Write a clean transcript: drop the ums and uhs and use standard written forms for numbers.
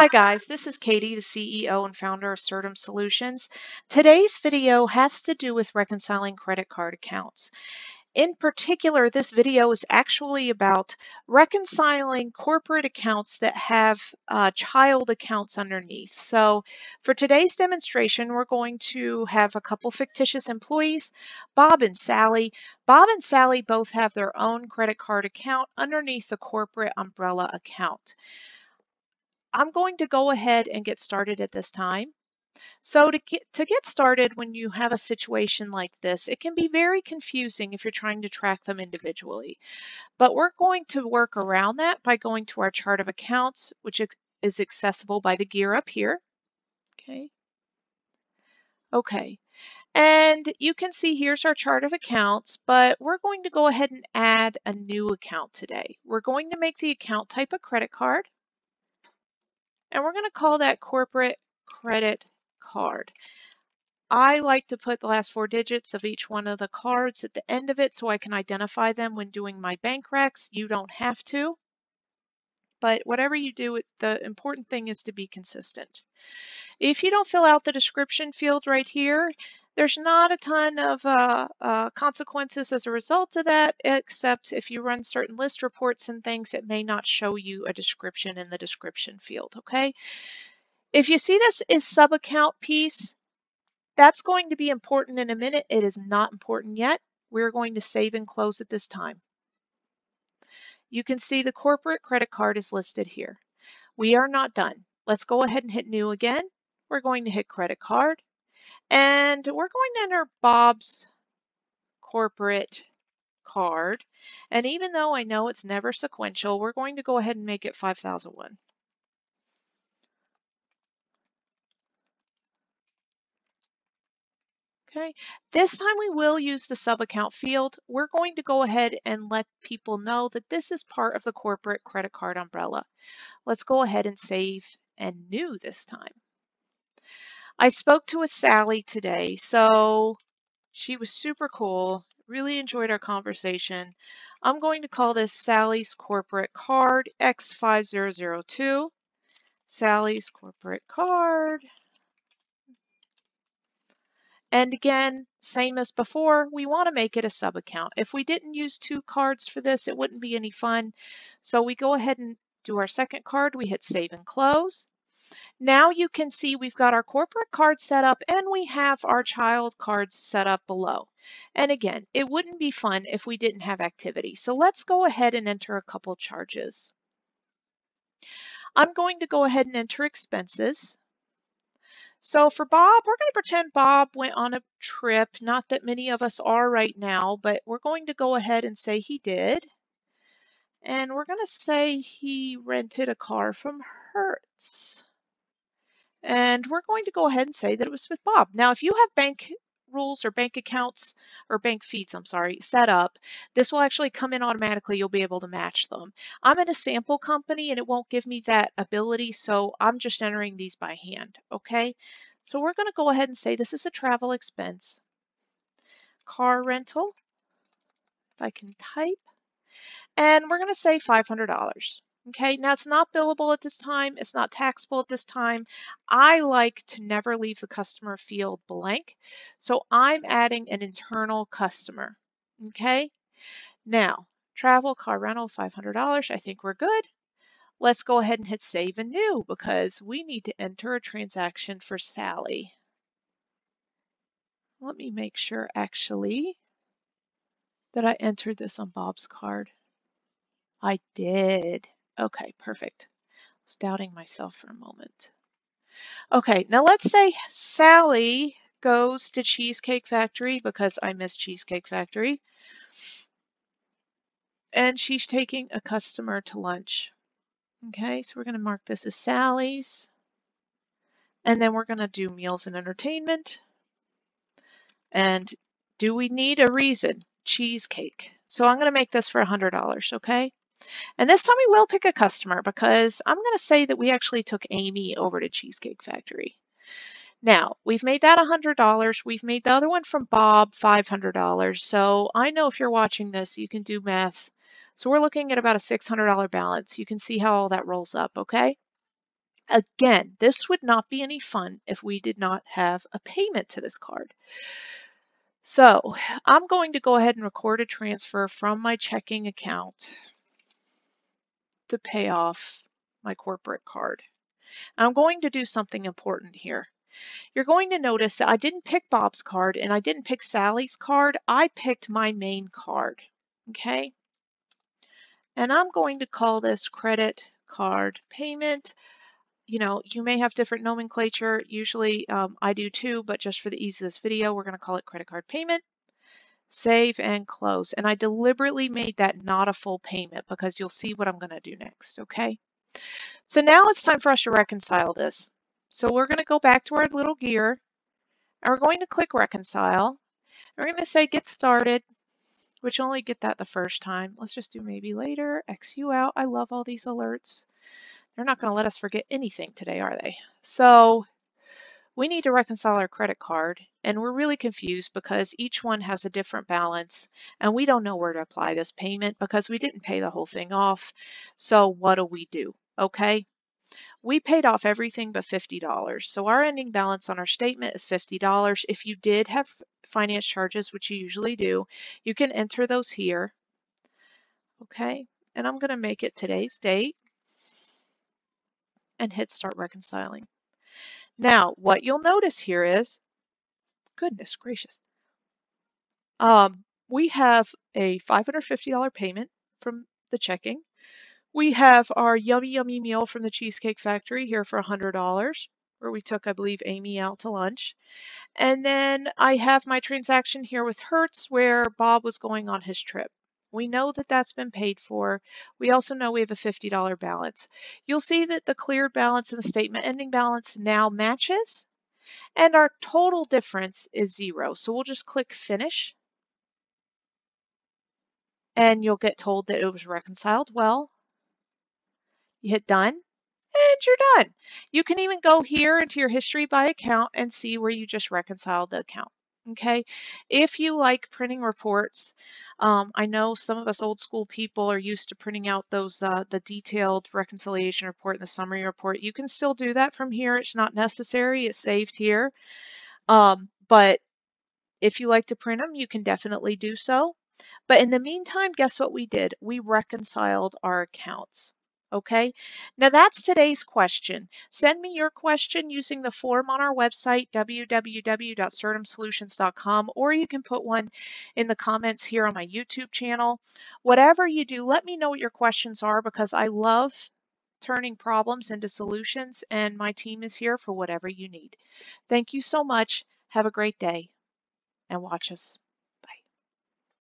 Hi guys, this is Katie, the CEO and founder of Certum Solutions. Today's video has to do with reconciling credit card accounts. In particular, this video is actually about reconciling corporate accounts that have child accounts underneath. So for today's demonstration, we're going to have a couple fictitious employees, Bob and Sally. Bob and Sally both have their own credit card account underneath the corporate umbrella account. I'm going to go ahead and get started at this time. So to get started, when you have a situation like this, it can be very confusing if you're trying to track them individually. But we're going to work around that by going to our chart of accounts, which is accessible by the gear up here. Okay. And you can see here's our chart of accounts, but we're going to go ahead and add a new account today. We're going to make the account type a credit card. And we're going to call that corporate credit card. I like to put the last four digits of each one of the cards at the end of it so I can identify them when doing my bank recs. You don't have to, but whatever you do, the important thing is to be consistent. If you don't fill out the description field right here, there's not a ton of consequences as a result of that, except if you run certain list reports and things, it may not show you a description in the description field, okay? If you see this is sub-account piece, that's going to be important in a minute. It is not important yet. We're going to save and close at this time. You can see the corporate credit card is listed here. We are not done. Let's go ahead and hit new again. We're going to hit credit card, and we're going to enter Bob's corporate card. And even though I know it's never sequential, we're going to go ahead and make it 5001. Okay, this time we will use the sub-account field. We're going to go ahead and let people know that this is part of the corporate credit card umbrella. Let's go ahead and save and new this time. I spoke to a Sally today, so she was super cool, really enjoyed our conversation. I'm going to call this Sally's corporate card X5002, Sally's corporate card. And again, same as before, we want to make it a sub-account. If we didn't use two cards for this, it wouldn't be any fun. So we go ahead and do our second card. We hit save and close. Now you can see we've got our corporate card set up and we have our child cards set up below. And again, it wouldn't be fun if we didn't have activity. So let's go ahead and enter a couple charges. I'm going to go ahead and enter expenses. So for Bob, we're going to pretend Bob went on a trip. Not that many of us are right now, but we're going to go ahead and say he did. And we're going to say he rented a car from Hertz. And we're going to go ahead and say that it was with Bob. Now, if you have bank rules or bank accounts or bank feeds, set up, this will actually come in automatically. You'll be able to match them. I'm in a sample company and it won't give me that ability, so I'm just entering these by hand, okay? So we're going to go ahead and say this is a travel expense. Car rental, if I can type, and we're going to say $500. Okay, now it's not billable at this time. It's not taxable at this time. I like to never leave the customer field blank. So I'm adding an internal customer. Okay, now travel, car rental, $500. I think we're good. Let's go ahead and hit save and new because we need to enter a transaction for Sally. Let me make sure actually that I entered this on Bob's card. I did. Okay, perfect. I was doubting myself for a moment. Okay, now let's say Sally goes to Cheesecake Factory because I miss Cheesecake Factory. And she's taking a customer to lunch. Okay, so we're going to mark this as Sally's. And then we're going to do meals and entertainment. And do we need a reason? Cheesecake. So I'm going to make this for $100, okay? And this time we will pick a customer because I'm going to say that we actually took Amy over to Cheesecake Factory. Now, we've made that $100. We've made the other one from Bob $500. So I know if you're watching this, you can do math. So we're looking at about a $600 balance. You can see how all that rolls up, okay? Again, this would not be any fun if we did not have a payment to this card. So I'm going to go ahead and record a transfer from my checking account to pay off my corporate card. I'm going to do something important here. You're going to notice that I didn't pick Bob's card and I didn't pick Sally's card. I picked my main card, okay? And I'm going to call this credit card payment. You know, you may have different nomenclature. Usually I do too, but just for the ease of this video, we're going to call it credit card payment. Save and close. And I deliberately made that not a full payment because you'll see what I'm going to do next, okay? So now it's time for us to reconcile this. So we're going to go back to our little gear and we're going to click reconcile. We're going to say get started, which only get that the first time. Let's just do maybe later, X you out. I love all these alerts. They're not going to let us forget anything today, are they? So we need to reconcile our credit card, and we're really confused because each one has a different balance and we don't know where to apply this payment because we didn't pay the whole thing off. So what do? Okay. We paid off everything but $50. So our ending balance on our statement is $50. If you did have finance charges, which you usually do, you can enter those here. Okay. And I'm going to make it today's date and hit start reconciling. Now, what you'll notice here is, goodness gracious, we have a $550 payment from the checking. We have our yummy, yummy meal from the Cheesecake Factory here for $100, where we took, I believe, Amy out to lunch. And then I have my transaction here with Hertz, where Bob was going on his trip. We know that that's been paid for. We also know we have a $50 balance. You'll see that the cleared balance and the statement ending balance now matches, and our total difference is zero. So we'll just click finish, and you'll get told that it was reconciled well. You hit done, and you're done. You can even go here into your history by account and see where you just reconciled the account. Okay, if you like printing reports, I know some of us old school people are used to printing out those the detailed reconciliation report and the summary report. You can still do that from here. It's not necessary. It's saved here. But if you like to print them, you can definitely do so. But in the meantime, guess what we did? We reconciled our accounts. Okay, now that's today's question. Send me your question using the form on our website, www.certumsolutions.com, or you can put one in the comments here on my YouTube channel. Whatever you do, let me know what your questions are because I love turning problems into solutions, and my team is here for whatever you need. Thank you so much. Have a great day, and watch us.